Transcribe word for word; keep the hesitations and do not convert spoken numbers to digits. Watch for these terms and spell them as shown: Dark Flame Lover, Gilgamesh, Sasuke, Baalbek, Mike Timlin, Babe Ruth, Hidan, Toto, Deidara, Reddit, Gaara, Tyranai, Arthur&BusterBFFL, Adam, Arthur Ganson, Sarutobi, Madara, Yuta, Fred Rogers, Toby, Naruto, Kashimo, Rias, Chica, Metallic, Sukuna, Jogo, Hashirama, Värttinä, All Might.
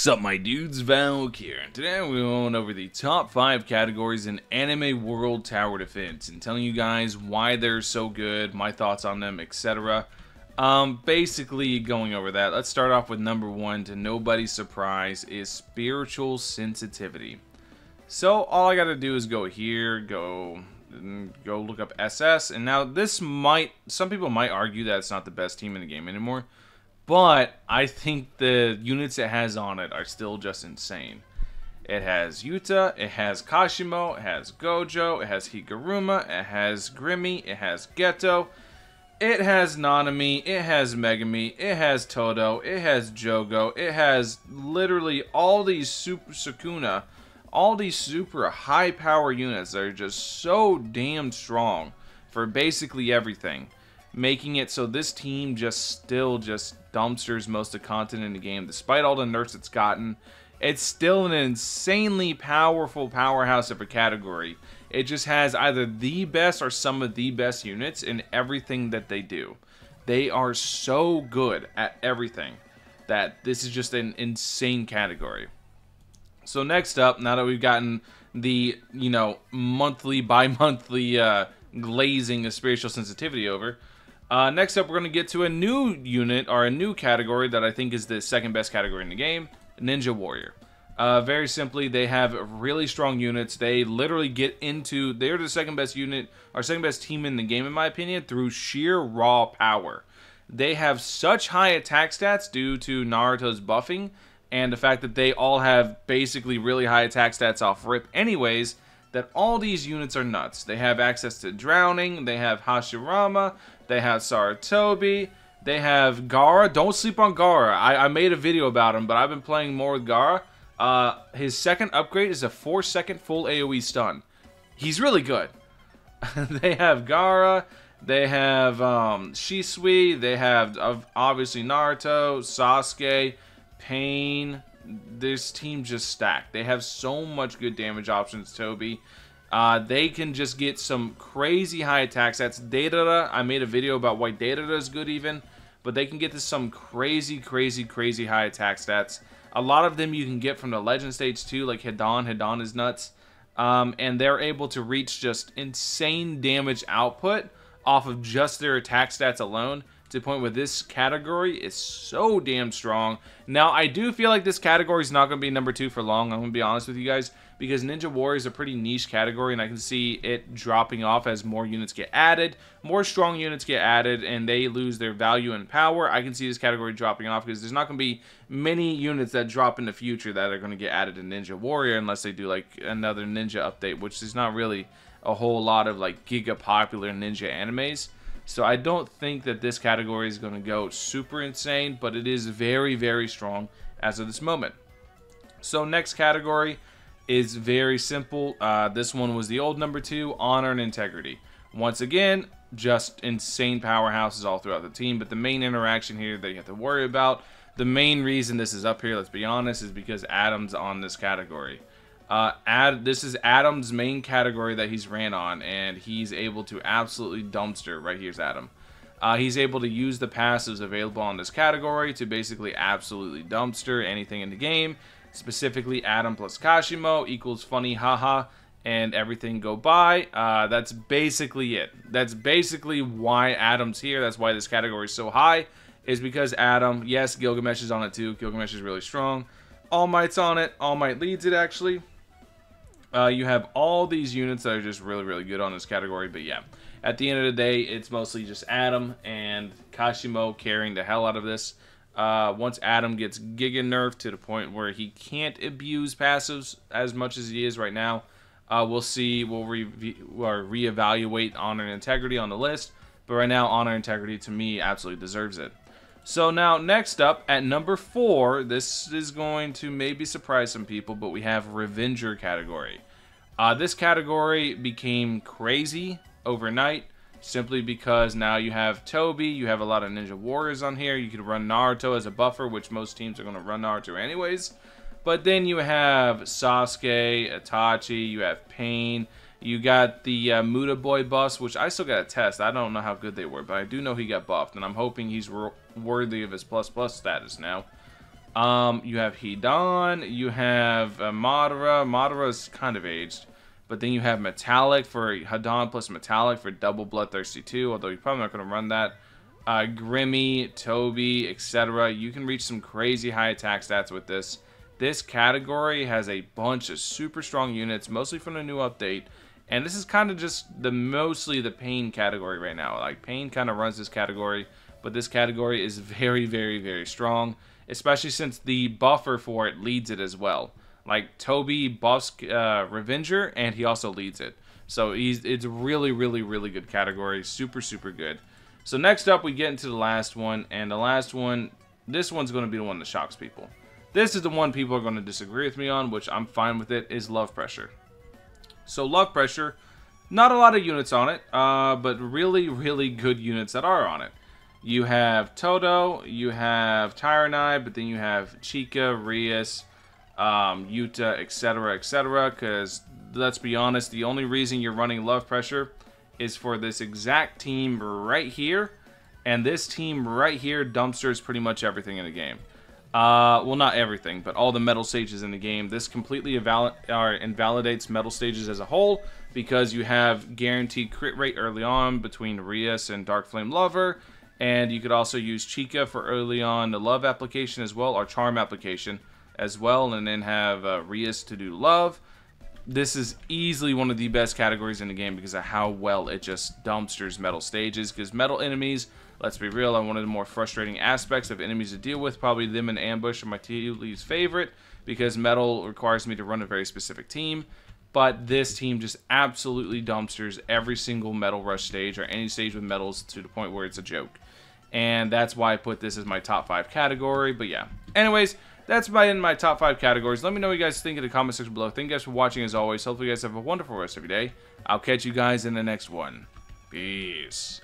Sup my dudes, Valk here, and today we're going over the top five categories in anime world tower defense and telling you guys why they're so good, my thoughts on them, et cetera. Um, basically going over that, let's start off with number one, to nobody's surprise, is spiritual sensitivity. So all I gotta do is go here, go, go look up S S, and now this might, some people might argue that it's not the best team in the game anymore. But I think the units it has on it are still just insane. It has Yuta, it has Kashimo, it has Gojo, it has Higuruma, it has Grimmy, it has Ghetto, it has Nanami, it has Megami, it has Toto, it has Jogo, it has literally all these super Sukuna, all these super high power units that are just so damn strong for basically everything. Making it so this team just still just dumpsters most of the content in the game. Despite all the nerfs it's gotten, it's still an insanely powerful powerhouse of a category. It just has either the best or some of the best units in everything that they do. They are so good at everything that this is just an insane category. So next up, now that we've gotten the, you know, monthly, bi-monthly uh, glazing of spiritual sensitivity over, Uh, next up, we're going to get to a new unit, or a new category that I think is the second best category in the game, Ninja Warrior. Uh, very simply, they have really strong units. They literally get into, they're the second best unit, or second best team in the game, in my opinion, through sheer raw power. They have such high attack stats due to Naruto's buffing, and the fact that they all have basically really high attack stats off rip anyways, that all these units are nuts. They have access to Drowning, they have Hashirama, they have Sarutobi, they have Gaara. Don't sleep on Gaara. I, I made a video about him, but I've been playing more with Gaara. Uh, his second upgrade is a four second full AoE stun. He's really good. They have Gaara, they have um, Shisui, they have uh, obviously Naruto, Sasuke, Pain. This team just stacked. They have so much good damage options, Toby. Uh, they can just get some crazy high attack stats. Deidara, I made a video about why Deidara is good even, but they can get to some crazy, crazy, crazy high attack stats. A lot of them you can get from the Legend Stage too, like Hidan. Hidan is nuts. Um, and they're able to reach just insane damage output off of just their attack stats alone, to the point where this category is so damn strong. Now, I do feel like this category is not going to be number two for long. I'm going to be honest with you guys, because Ninja Warrior is a pretty niche category, and I can see it dropping off as more units get added, more strong units get added, and they lose their value and power. I can see this category dropping off because there's not going to be many units that drop in the future that are going to get added to Ninja Warrior unless they do like another ninja update, which is not really a whole lot of like giga popular ninja animes. So I don't think that this category is going to go super insane, but it is very, very strong as of this moment. So next category is very simple. Uh, this one was the old number two, Honor and Integrity. Once again, just insane powerhouses all throughout the team, but the main interaction here that you have to worry about, the main reason this is up here, let's be honest, is because Adam's on this category. Uh, Ad, this is Adam's main category that he's ran on, and he's able to absolutely dumpster. Right here's Adam. Uh, he's able to use the passives available on this category to basically absolutely dumpster anything in the game. Specifically, Adam plus Kashimo equals funny, haha, and everything go by. Uh, that's basically it. That's basically why Adam's here. That's why this category is so high, is because Adam. Yes, Gilgamesh is on it too. Gilgamesh is really strong. All Might's on it. All Might leads it actually. Uh, you have all these units that are just really, really good on this category. But yeah, at the end of the day, it's mostly just Adam and Kashimo carrying the hell out of this. Uh, once Adam gets giga nerfed to the point where he can't abuse passives as much as he is right now, uh, we'll see. We'll re or reevaluate Honor and Integrity on the list. But right now, Honor and Integrity to me absolutely deserves it. So now, next up, at number four, this is going to maybe surprise some people, but we have Revenger category. Uh, this category became crazy overnight, simply because now you have Toby, you have a lot of Ninja Warriors on here, you could run Naruto as a buffer, which most teams are going to run Naruto anyways, but then you have Sasuke, Itachi, you have Pain, you got the uh, Muta Boy buffs, which I still got to test. I don't know how good they were, but I do know he got buffed, and I'm hoping he's worthy of his plus plus status now. Um, you have Hidan, you have uh, Madara. Madara's kind of aged. But then you have Metallic for Hidan plus Metallic for double Bloodthirsty two, although you're probably not going to run that. Uh, Grimmy, Toby, et cetera. You can reach some crazy high attack stats with this. This category has a bunch of super strong units, mostly from the new update. And this is kind of just the mostly the Pain category right now. Like, Pain kind of runs this category, but this category is very, very, very strong, especially since the buffer for it leads it as well. Like, Toby buffs uh, Revenger, and he also leads it. So he's, it's really, really, really good category. Super, super good. So next up, we get into the last one, and the last one, this one's going to be the one that shocks people. This is the one people are going to disagree with me on, which I'm fine with it, is Love Pressure. So Love Pressure, not a lot of units on it, uh, but really, really good units that are on it. You have Toto, you have Tyranai, but then you have Chica, Rias, um, Yuta, et cetera, et cetera, because let's be honest, the only reason you're running Love Pressure is for this exact team right here, and this team right here dumpsters pretty much everything in the game. Uh, well, not everything, but all the metal stages in the game. This completely invalid or invalidates metal stages as a whole, because you have guaranteed crit rate early on between Rias and Dark Flame Lover, and you could also use Chica for early on the Love application as well, or Charm application as well, and then have uh, Rias to do Love. This is easily one of the best categories in the game because of how well it just dumpsters metal stages, because metal enemies, let's be real, are one of the more frustrating aspects of enemies to deal with. Probably them in ambush are my team least favorite, because metal requires me to run a very specific team, but this team just absolutely dumpsters every single metal rush stage or any stage with metals to the point where it's a joke. And that's why I put this as my top five category. But yeah, anyways, that's my in my top five categories. Let me know what you guys think in the comment section below. Thank you guys for watching as always. Hopefully you guys have a wonderful rest of your day. I'll catch you guys in the next one. Peace.